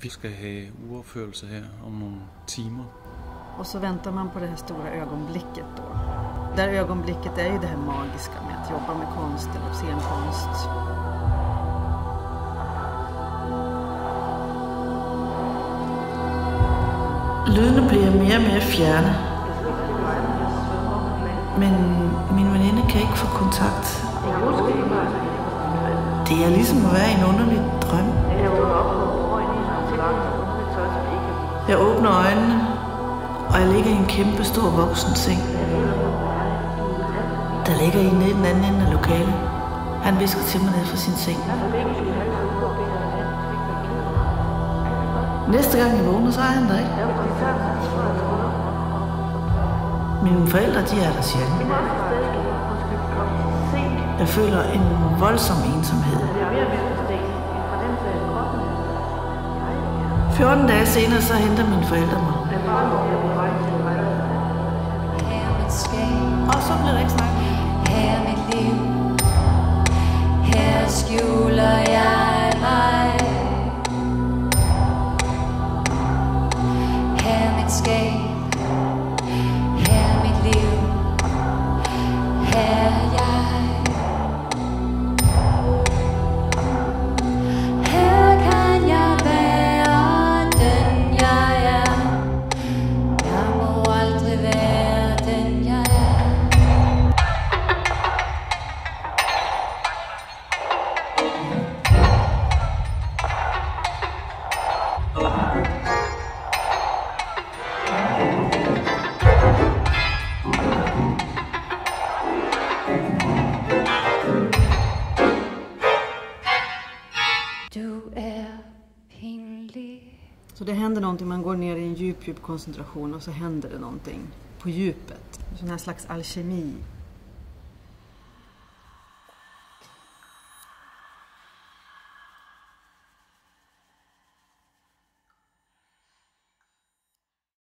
Vi ska ha uopførelse här om någon timme. Och så väntar man på det här stora ögonblicket då. Det här ögonblicket är ju det här magiska med att jobba med konst eller scenkonst. Lyden bliver mere og mere fjerne. Men min veninde kan ikke få kontakt. Det er ligesom at være i en underlig drøm. Jeg åbner øjnene, og jeg ligger i en kæmpe stor voksen seng. Der ligger en nede i den anden ende af lokalet. Han visker til mig ned fra sin seng. Næste gang jeg vågner, så er han der ikke. Mine forældre, de er der sjældent. Jeg føler en voldsom ensomhed. 14 dage senere, så henter mine forældre mig. Og så bliver der ikke snakket. Her er mit liv. Her skjuler jeg mig. Her er mit skab. Her er mit liv. Her er jeg. Så det händer någonting, man går ner i en djup koncentration och så händer det någonting på djupet. En sån här slags alkemi.